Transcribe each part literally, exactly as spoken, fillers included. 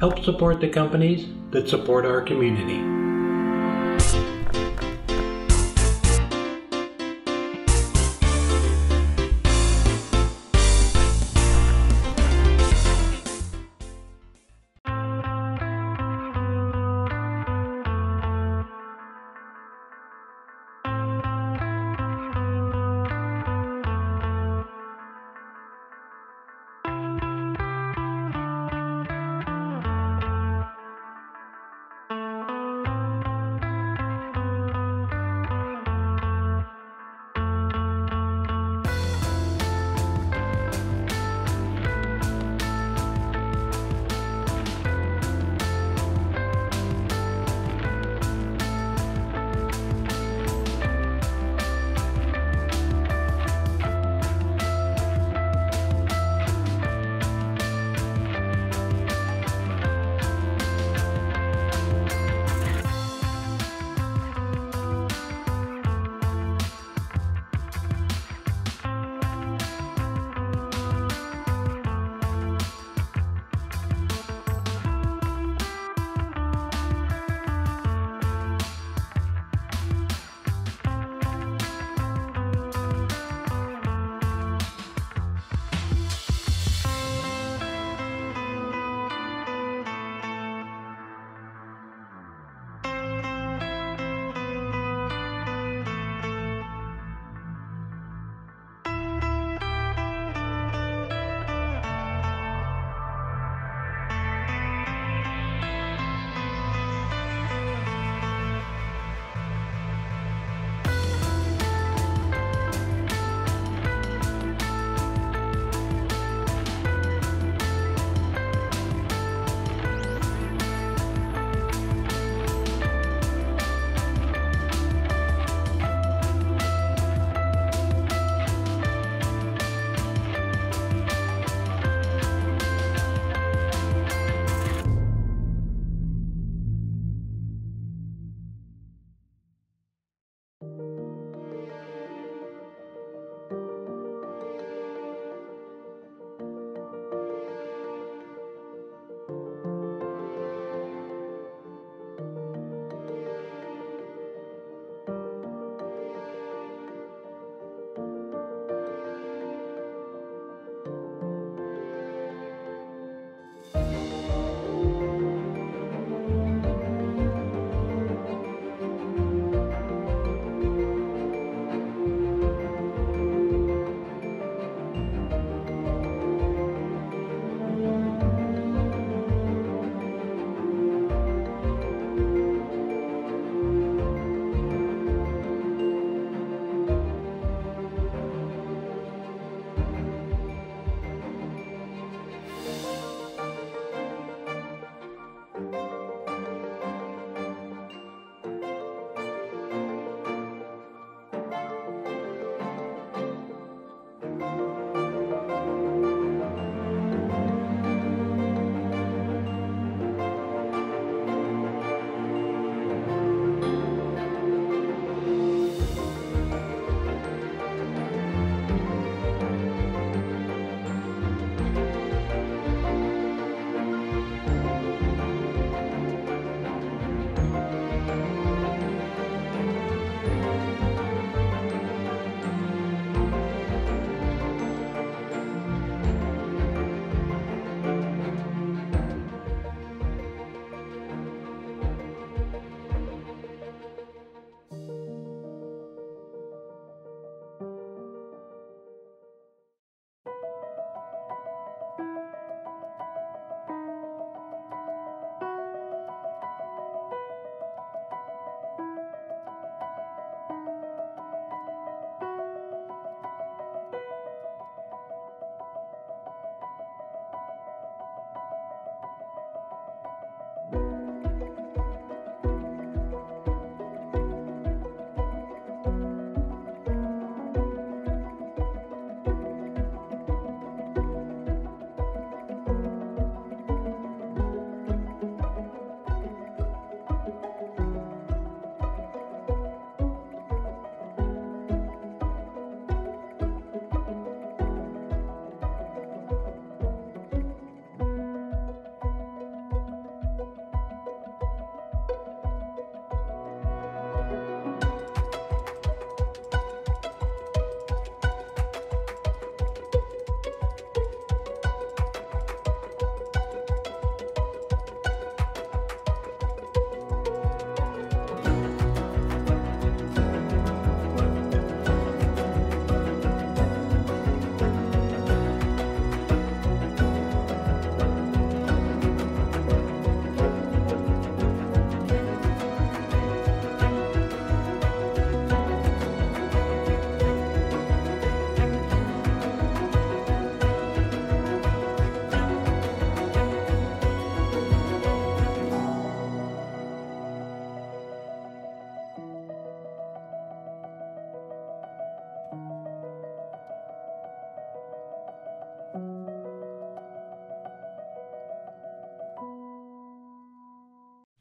Help support the companies that support our community.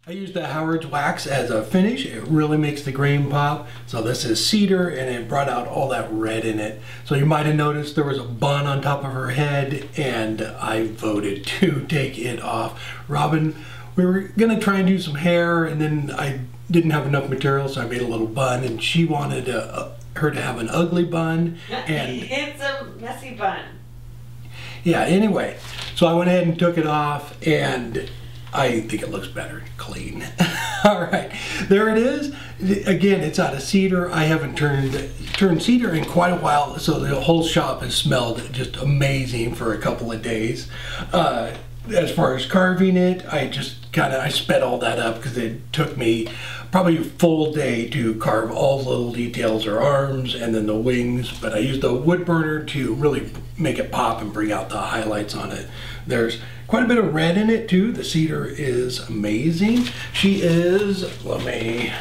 I use the Howard's wax as a finish. It really makes the green pop. So this is cedar, and it brought out all that red in it. So you might have noticed there was a bun on top of her head, and I voted to take it off. Robin, we were gonna try and do some hair, and then I didn't have enough material, so I made a little bun, and she wanted a, a, her to have an ugly bun. And it's a messy bun. Yeah, anyway, so I went ahead and took it off, and I think it looks better clean. All right, there it is. Again, it's out of cedar. I haven't turned turned cedar in quite a while, so the whole shop has smelled just amazing for a couple of days. Uh, as far as carving it, I just kind of I sped all that up because it took me probably a full day to carve all the little details, or arms, and then the wings. But I used a wood burner to really make it pop and bring out the highlights on it. There's quite a bit of red in it too. The cedar is amazing. She is, let me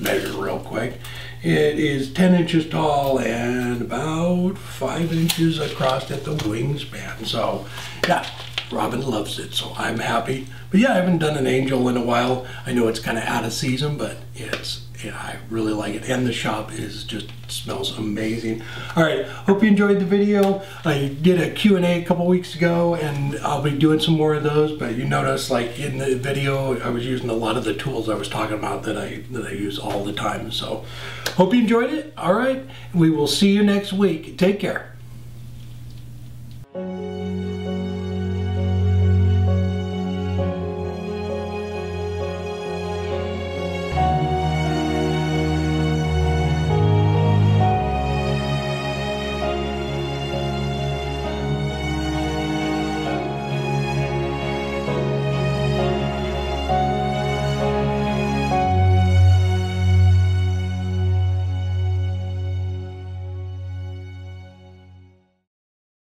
measure real quick. It is ten inches tall and about five inches across at the wingspan. So yeah, Robin loves it, so I'm happy. But yeah, I haven't done an angel in a while. I know it's kind of out of season, but it's, yeah, I really like it. And the shop is just smells amazing. All right, hope you enjoyed the video. I did a Q and A a couple weeks ago, and I'll be doing some more of those. But you notice, like in the video, I was using a lot of the tools I was talking about that I that I use all the time. So hope you enjoyed it. All right, we will see you next week. Take care.